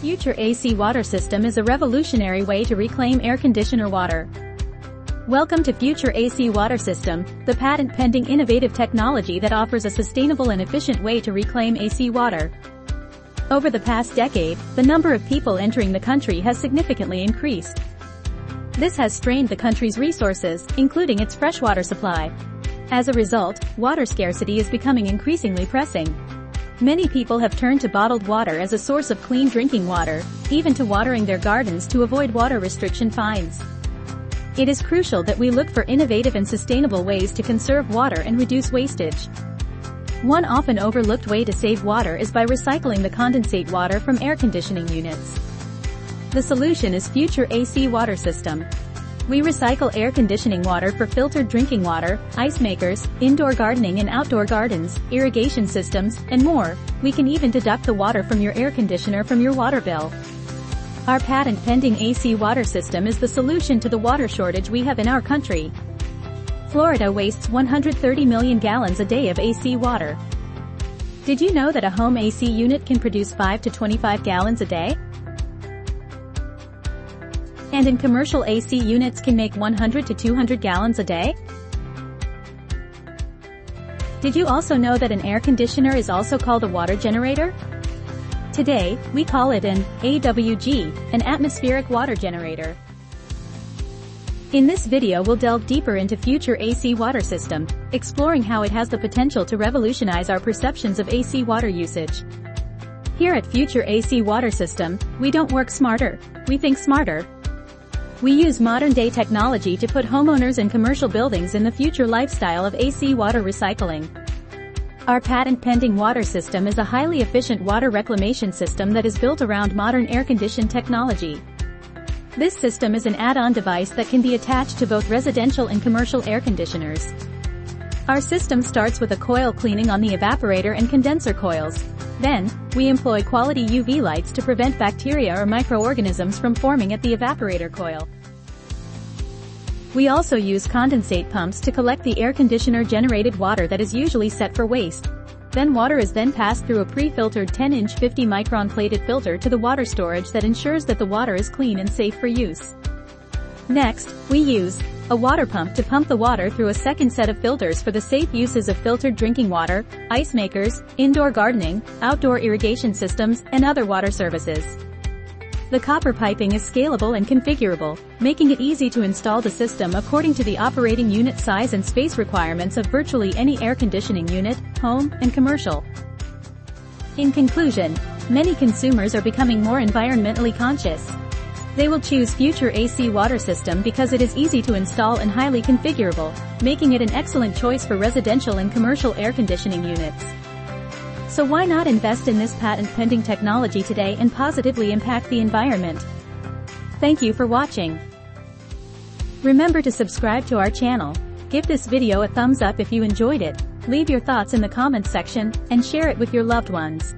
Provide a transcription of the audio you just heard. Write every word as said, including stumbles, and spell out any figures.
Future A C Water System is a revolutionary way to reclaim air conditioner water. Welcome to Future A C Water System, the patent-pending innovative technology that offers a sustainable and efficient way to reclaim A C water. Over the past decade, the number of people entering the country has significantly increased. This has strained the country's resources, including its freshwater supply. As a result, water scarcity is becoming increasingly pressing. Many people have turned to bottled water as a source of clean drinking water, even to watering their gardens to avoid water restriction fines. It is crucial that we look for innovative and sustainable ways to conserve water and reduce wastage. One often overlooked way to save water is by recycling the condensate water from air conditioning units. The solution is Future A C Water System. We recycle air conditioning water for filtered drinking water, ice makers, indoor gardening and outdoor gardens, irrigation systems, and more. We can even deduct the water from your air conditioner from your water bill. Our patent-pending A C water system is the solution to the water shortage we have in our country. Florida wastes one hundred thirty million gallons a day of A C water. Did you know that a home A C unit can produce five to twenty-five gallons a day? And in commercial A C units can make one hundred to two hundred gallons a day? Did you also know that an air conditioner is also called a water generator? Today, we call it an A W G, an atmospheric water generator. In this video we'll delve deeper into Future A C Water System, exploring how it has the potential to revolutionize our perceptions of A C water usage. Here at Future A C Water System, we don't work smarter, we think smarter. We use modern-day technology to put homeowners and commercial buildings in the future lifestyle of A C water recycling. Our patent-pending water system is a highly efficient water reclamation system that is built around modern air-conditioned technology. This system is an add-on device that can be attached to both residential and commercial air conditioners. Our system starts with a coil cleaning on the evaporator and condenser coils. Then, we employ quality U V lights to prevent bacteria or microorganisms from forming at the evaporator coil. We also use condensate pumps to collect the air conditioner generated water that is usually set for waste. Then water is then passed through a pre-filtered ten inch fifty micron plated filter to the water storage that ensures that the water is clean and safe for use. Next, we use a water pump to pump the water through a second set of filters for the safe uses of filtered drinking water, ice makers, indoor gardening, outdoor irrigation systems, and other water services. The copper piping is scalable and configurable, making it easy to install the system according to the operating unit size and space requirements of virtually any air conditioning unit, home, and commercial. In conclusion, many consumers are becoming more environmentally conscious. They will choose Future A C Water System because it is easy to install and highly configurable, making it an excellent choice for residential and commercial air conditioning units. So why not invest in this patent-pending technology today and positively impact the environment? Thank you for watching. Remember to subscribe to our channel. Give this video a thumbs up if you enjoyed it, leave your thoughts in the comments section, and share it with your loved ones.